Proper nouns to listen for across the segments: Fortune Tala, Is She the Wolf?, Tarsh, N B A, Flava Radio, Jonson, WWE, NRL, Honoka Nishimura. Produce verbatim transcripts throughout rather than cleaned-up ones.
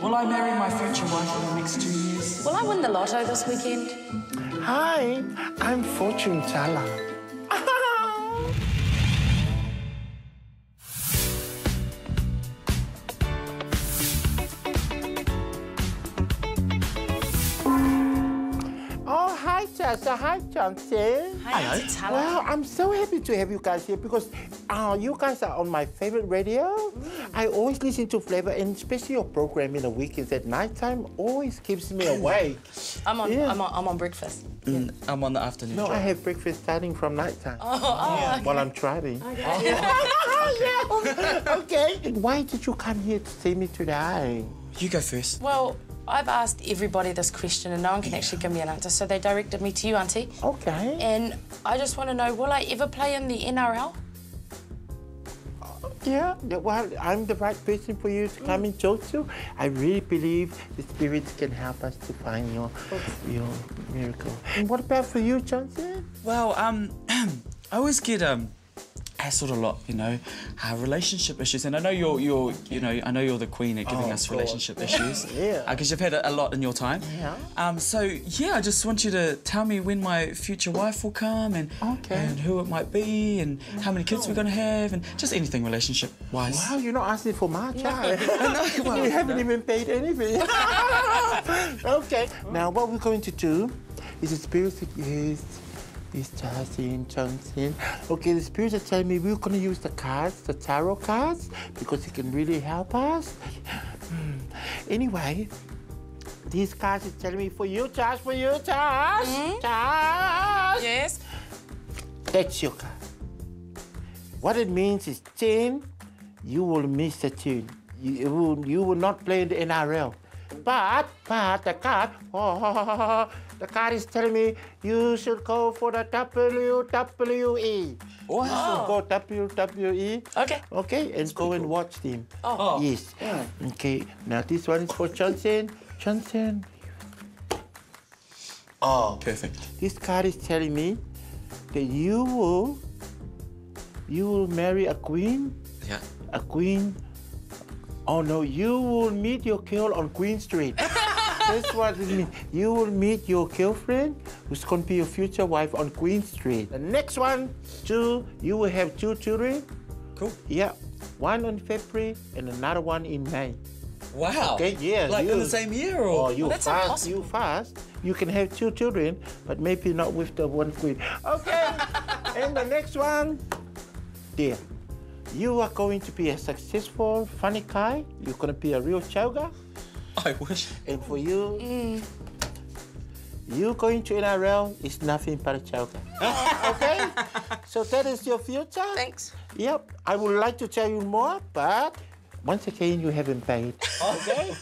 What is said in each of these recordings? Will I marry my future wife in the next two years? Will I win the lotto this weekend? Hi, I'm Fortune Tala. Oh, hi, Tarsh. Hi, Jonson. Hi, Tala. Well, I'm so happy to have you guys here because uh, you guys are on my favourite radio. I always listen to Flava, and especially your program in the weekends at night time always keeps me awake. I'm on, yeah. I'm on, I'm on breakfast. Mm. Yeah. I'm on the afternoon. No, job. I have breakfast starting from night time. Oh, oh yeah. Okay. While I'm driving. Okay. Oh, yeah. Okay. Okay. Why did you come here to see me today? You go first. Well, I've asked everybody this question and no one can actually give me an answer, so they directed me to you, Auntie. Okay. And I just want to know, will I ever play in the N R L? Yeah, well, I'm the right person for you to come mm. and talk to. I really believe the spirits can help us to find your, your miracle. And what about for you, Jonson? Well, um, I always get um, hassled a lot, you know, uh, relationship issues. And I know you're, you're, you know, I know you're the queen at giving oh, us relationship issues. Yeah. Because uh, you've had a, a lot in your time. Yeah. Um. So yeah, I just want you to tell me when my future wife will come and okay. and who it might be and oh, how many kids no. we're gonna have and just anything relationship wise. Wow, you're not asking for much, are you? No, well, you haven't no. even paid anything. Okay. Oh. Now what we're going to do is a spiritual is. It's Tarsh and Jonson. Okay, the spirits are telling me we're going to use the cards, the tarot cards, because it can really help us. Mm. Anyway, these cards are telling me for you, Tarsh, for you, Tarsh, mm-hmm. Tarsh. Yes. That's your card. What it means is ten, you will miss the tune. You will, you will not play in the N R L. But, but the card, oh, the card is telling me you should go for the W W E. Oh. You should go W W E. Okay. Okay, and go cool. and watch them. Oh. Yes. Yeah. Okay, now this one is for Jonson. Jonson. Oh. Perfect. This card is telling me that you will, you will marry a queen. Yeah. A queen. Oh no, you will meet your girl on Queen Street. That's what it means. You will meet your girlfriend, who's going to be your future wife on Queen Street. The next one, two, you will have two children. Cool. Yeah, one in February and another one in May. Wow. Okay, yeah. Like you, in the same year or? Oh, you oh, that's fast, impossible. You fast. You can have two children, but maybe not with the one queen. Okay, and the next one, dear. You are going to be a successful, funny guy. You're going to be a real chowga. I wish. And for you, mm. you going to N R L is nothing but a chowga. Okay? So that is your future. Thanks. Yep. I would like to tell you more, but once again, you haven't paid. Okay?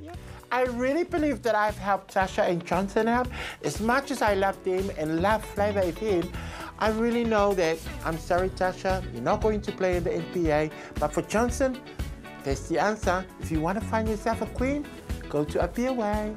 Yep. I really believe that I've helped Tasha and Jonson out. As much as I love them and love Flava F M, I really know that, I'm sorry, Tasha, you're not going to play in the N B A, but for Jonson, that's the answer. If you want to find yourself a queen, go to Appear Way.